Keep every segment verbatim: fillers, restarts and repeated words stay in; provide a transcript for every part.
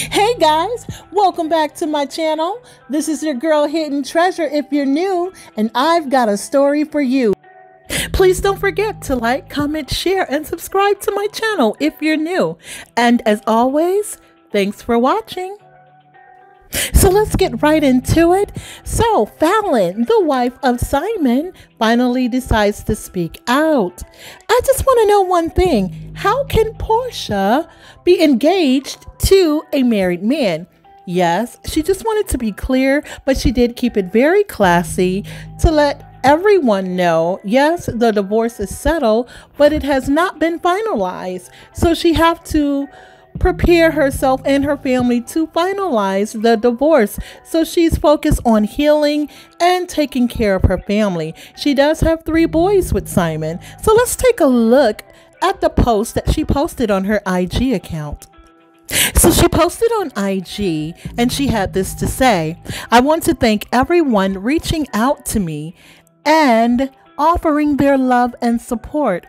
Hey guys, welcome back to my channel. This is your girl Hidden Treasure if you're new, and I've got a story for you. Please don't forget to like, comment, share, and subscribe to my channel if you're new. And as always, thanks for watching. So let's get right into it. So Falynn, the wife of Simon, finally decides to speak out. I just want to know one thing. How can Porsha be engaged to a married man? Yes, she just wanted to be clear, but she did keep it very classy to let everyone know, yes, the divorce is settled, but it has not been finalized. So she have to prepare herself and her family to finalize the divorce. So she's focused on healing and taking care of her family. She does have three boys with Simon. So let's take a look at the post that she posted on her I G account. So she posted on I G and she had this to say: I want to thank everyone reaching out to me and offering their love and support.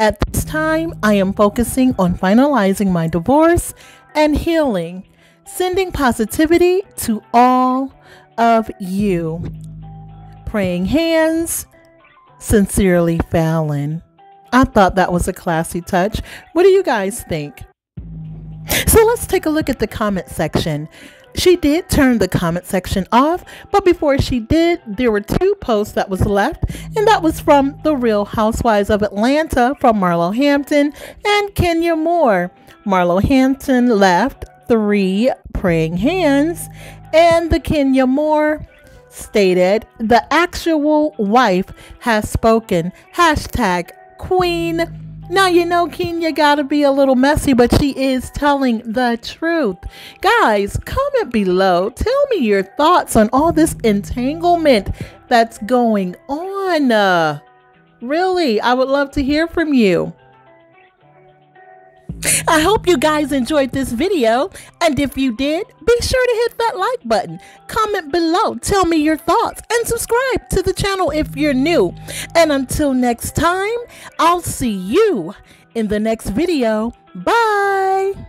At this time, I am focusing on finalizing my divorce and healing, sending positivity to all of you. Praying hands, sincerely Falynn. I thought that was a classy touch. What do you guys think? So let's take a look at the comment section. She did turn the comment section off, but before she did, there were two posts that was left, and that was from the Real Housewives of Atlanta from Marlo Hampton and Kenya Moore. Marlo Hampton left three praying hands, and the Kenya Moore stated, the actual wife has spoken, hashtag queen. Now, you know, Kenya gotta be a little messy, but she is telling the truth. Guys, comment below. Tell me your thoughts on all this entanglement that's going on. Uh, really, I would love to hear from you. I hope you guys enjoyed this video. And if you did, be sure to hit that like button. Comment below. Tell me your thoughts. And subscribe to the channel if you're new. And until next time, I'll see you in the next video. Bye.